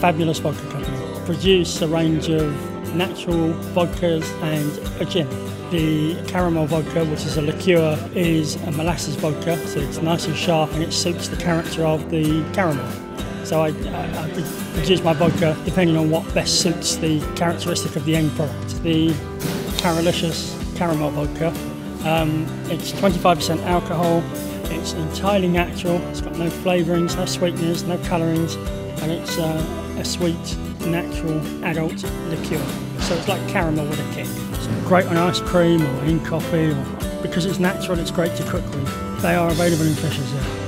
Fabulous Vodka Company produce a range of natural vodkas and a gin. The caramel vodka, which is a liqueur, is a molasses vodka, so it's nice and sharp and it suits the character of the caramel. So I produce my vodka depending on what best suits the characteristic of the end product. The Caralicious Caramel Vodka, it's 25% alcohol, it's entirely natural, it's got no flavourings, no sweeteners, no colourings, and it's a sweet, natural, adult liqueur. So it's like caramel with a kick. It's great on ice cream or in coffee, or because it's natural, it's great to cook with. They are available in Fisher's Gerrards.